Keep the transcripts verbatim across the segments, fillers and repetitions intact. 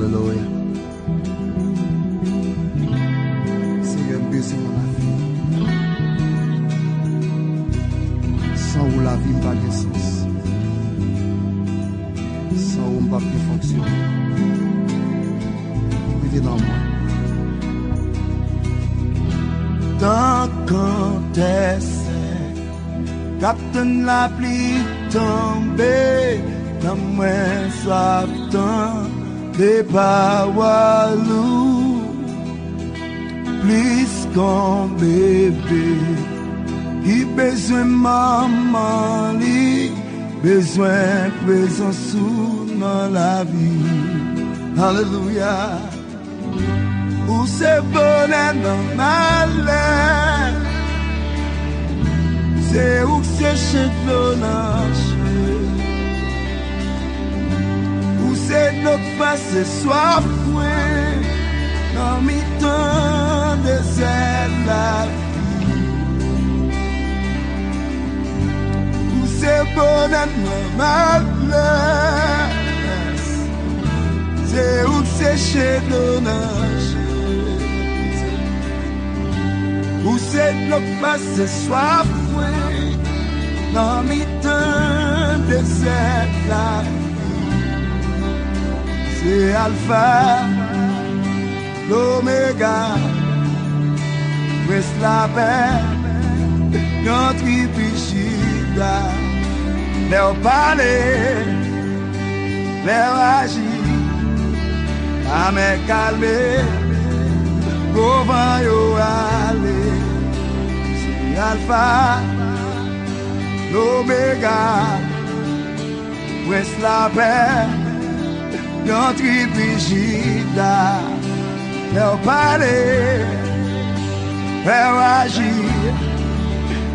Hallelujah. See, I'm busy dans la vie. Sans où la vie n'a pas de sens. Sans où on n'a pas de fonction. Vivez dans moi. Tant qu'on t'essaie, captain la pluie tombée, dans moins soif tant des bawalou, plus qu'un bébé, il besoin maman, il besoin présence dans la vie. Alléluia. Où c'est bonheur dans malheur, c'est où c'est chez l'onage, où c'est notre face et soif, dans mi-temps des ailes la vie, où c'est bonheur dans malheur, c'est où c'est chez l'onage, où c'est notre passé soif, oui, dans mes temps de cette là. C'est Alpha, l'Oméga, reste la paix, quand tu pichida, leur parler, leur agir, à me calmer, comment yo aller. Alpha, l'Oméga, reste la paix, dans Tripigida, faire parler, faire agir,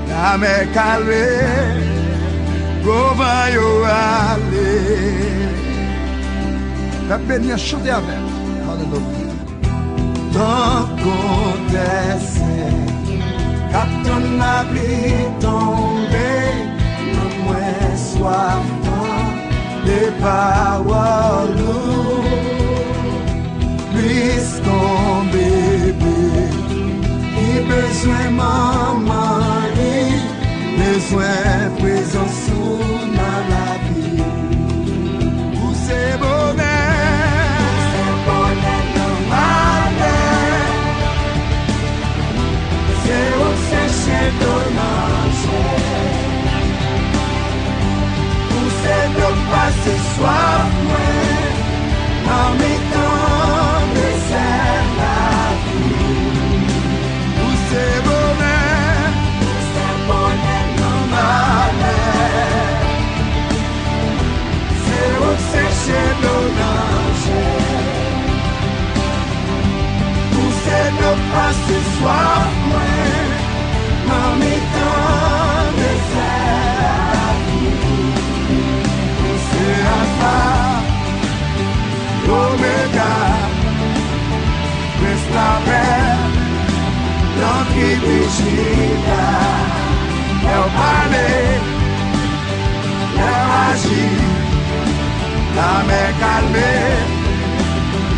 la mer calmer, comment yo aller. La paix vient chanter avec. Tant qu'on t'essaie, captain la pluie tombée, non moins soif des paroles, plus ton bébé, il besoin maman, il besoin présent sous la vie, où c'est bonheur. C'est soif, moi, dans mes temps de cette la vie, où c'est bonheur, où c'est bonheur dans ma mer, c'est où c'est chez l'orange, où c'est le passé soif, moi, dans mes temps de cette Omega, reste la paix, l'entrée du Chita, leur parler, leur agir, la mer calmée,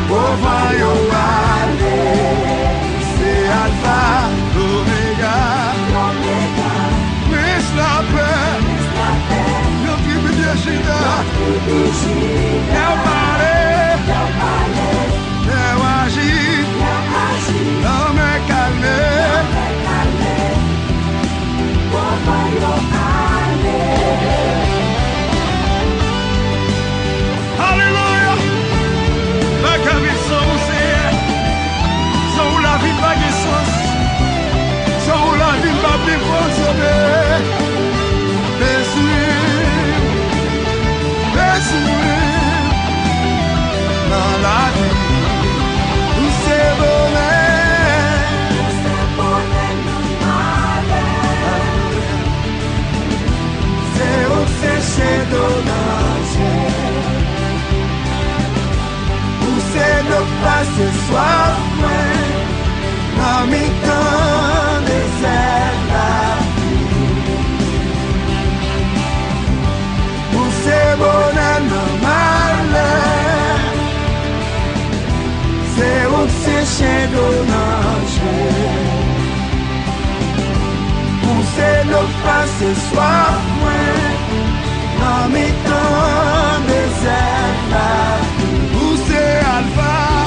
au vent et au aller, c'est Alpha, Omega, reste la paix, l'entrée du Chita, leur parler. Ce soir, mais dans mes temps des ailes, où c'est bonheur, malheur, Conselho nager, conselho face soit moins dans mes temps désert. Où c'est Alpha,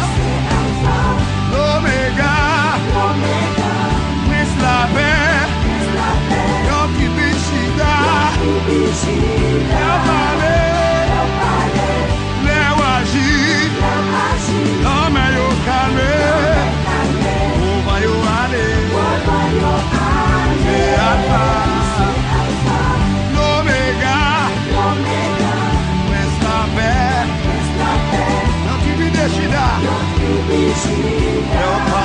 Omega, Miss la paix, Yo Kibichida. She